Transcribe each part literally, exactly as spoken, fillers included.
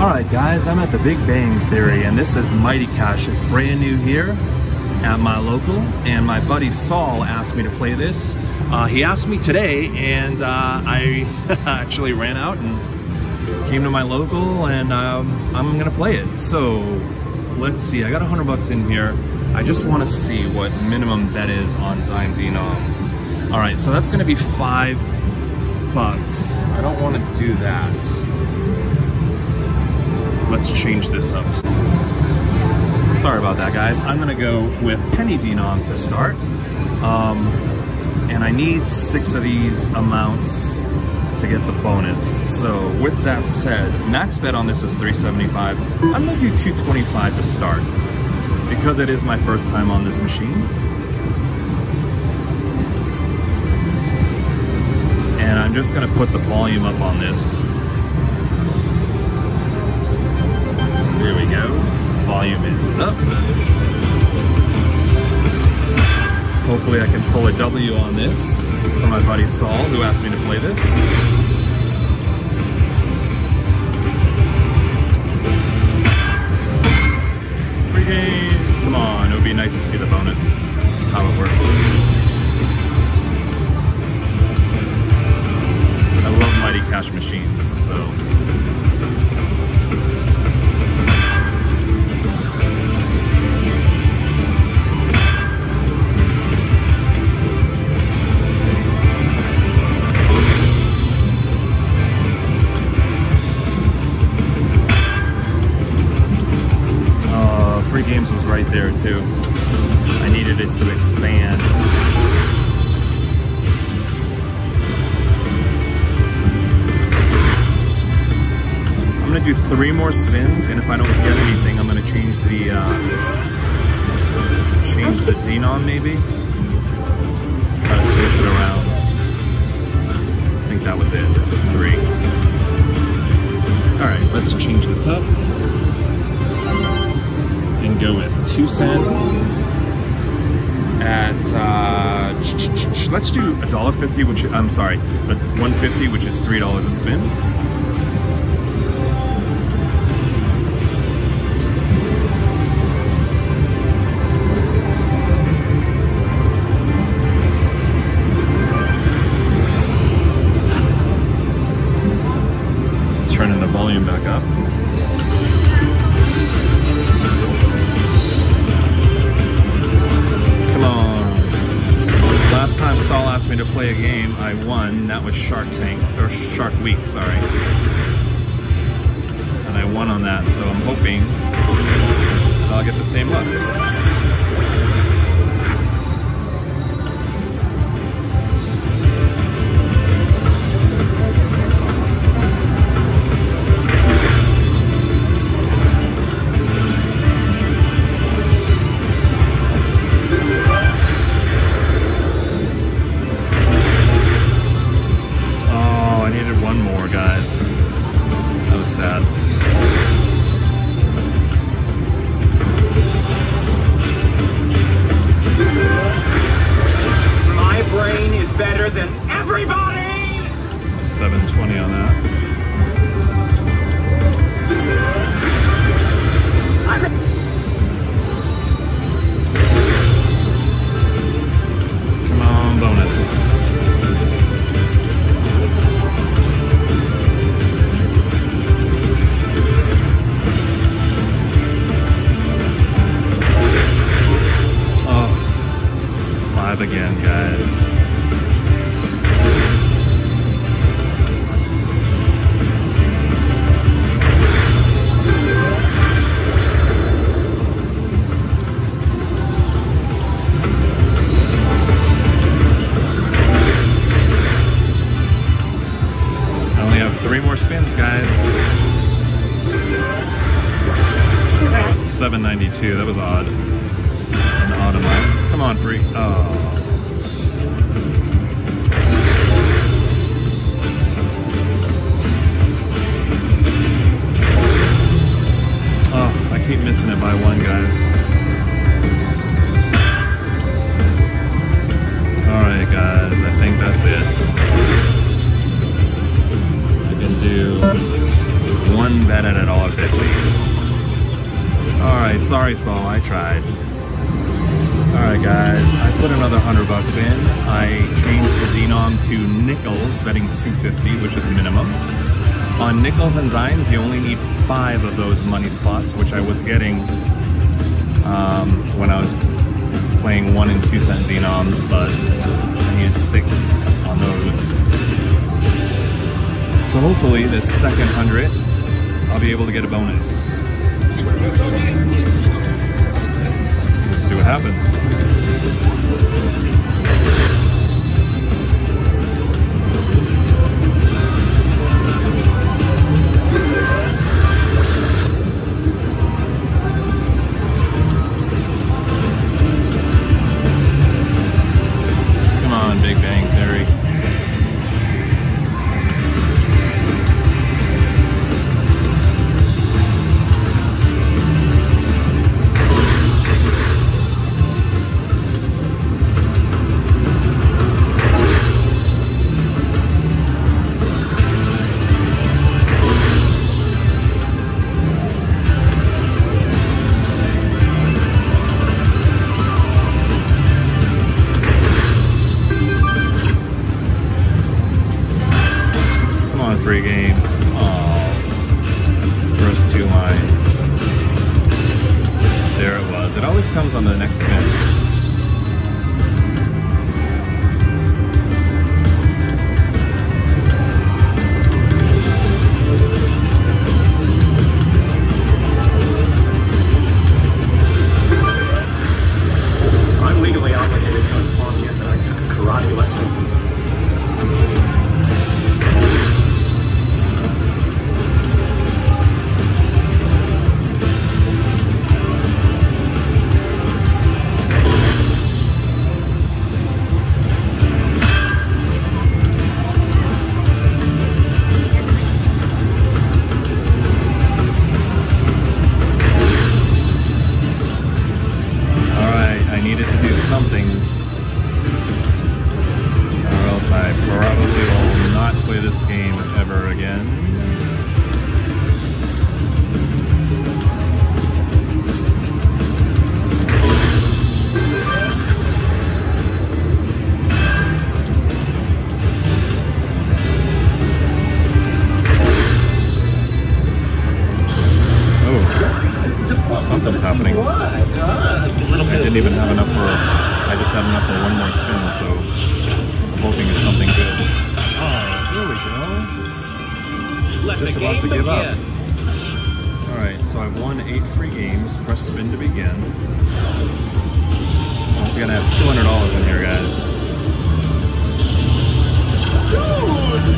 Alright guys, I'm at the Big Bang Theory and this is Mighty Cash. It's brand new here at my local, and my buddy Saul asked me to play this. Uh, he asked me today, and uh, I actually ran out and came to my local, and um, I'm gonna play it. So let's see, I got a hundred bucks in here. I just wanna see what minimum bet is on Dime Denom. Alright, so that's gonna be five bucks. I don't wanna do that. Let's change this up. Sorry about that, guys. I'm gonna go with penny denom to start. Um, and I need six of these amounts to get the bonus. So with that said, max bet on this is three seventy-five. I'm gonna do two twenty-five to start because it is my first time on this machine. And I'm just gonna put the volume up on this. There we go. Volume is up. Hopefully I can pull a W on this for my buddy Saul, who asked me to play this. Three games. Come on. It would be nice to see the bonus, how it works. I love Mighty Cash machines, so... Games was right there too. I needed it to expand. I'm gonna do three more spins, and if I don't get anything, I'm gonna change the uh, change the denom maybe. Try to switch it around. I think that was it. This is three. All right, let's change this up. Go with two cents at uh, let's do a dollar fifty, which I'm sorry, but one fifty, which is three dollars a spin. Turning the volume back up. Last time Saul asked me to play a game, I won. That was Shark Tank, or Shark Week, sorry. And I won on that, so I'm hoping that I'll get the same luck. seven twenty on that. Come on, bonus. Oh, five again, guys. Three more spins, guys. seven ninety-two, that was odd. An odd amount. Come on, freak. Oh. Oh, I keep missing it by one, guys. Alright, guys, I think that's it. Do one bet at a dollar fifty. Alright, sorry Saul, I tried. Alright guys, I put another hundred bucks in. I changed the denom to nickels, betting two fifty, which is minimum. On nickels and dimes, you only need five of those money spots, which I was getting um, when I was playing one and two cent denoms, but I needed six on those. So hopefully this second hundred, I'll be able to get a bonus. Let's see what happens. Free games. Aww. First two lines. There it was. It always comes on the next spin. I'm legally obligated to inform you that I took a karate lesson. Something's happening. I didn't even have enough for, I just had enough for one more spin, so I'm hoping it's something good. Oh, there we go. Just about to give up. Alright, so I've won eight free games. Press spin to begin. I'm also gonna have two hundred dollars in here, guys. Dude!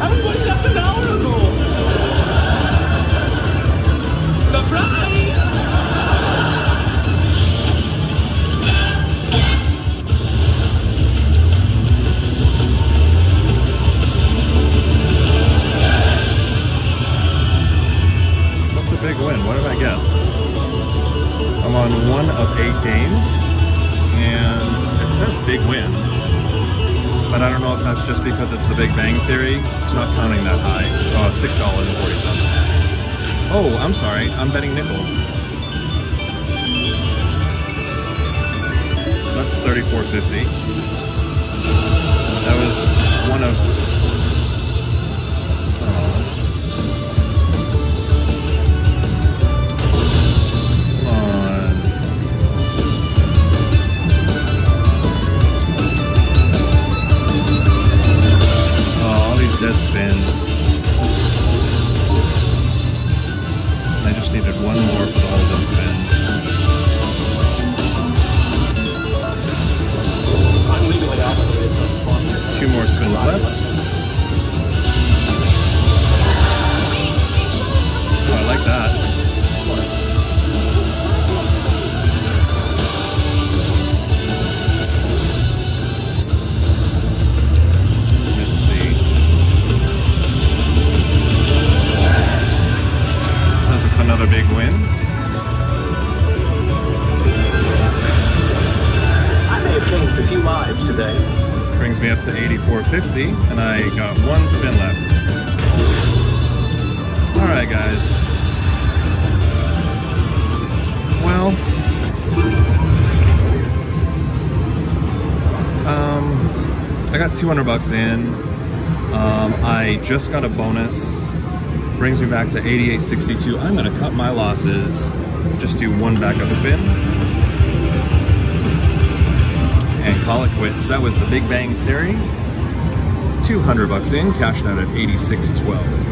I haven't won up an hour ago! Surprise! Big win. What did I get? I'm on one of eight games, and it says big win, but I don't know if that's just because it's the Big Bang Theory. It's not counting that high. Oh, six dollars and forty cents. Oh, I'm sorry. I'm betting nickels. So that's thirty-four fifty. That was one of. Oh. Dead spins. And I just needed one more for the whole dead spin. Two more spins left. Oh, I like that. Another big win. I may have changed a few lives today. Brings me up to eighty-four fifty, and I got one spin left. All right. got two hundred bucks in. Um, I just got a bonus. Brings me back to eighty-eight sixty-two. I'm gonna cut my losses. Just do one backup spin. And call it quits. That was The Big Bang Theory. two hundred bucks in, cashing out at eighty-six twelve.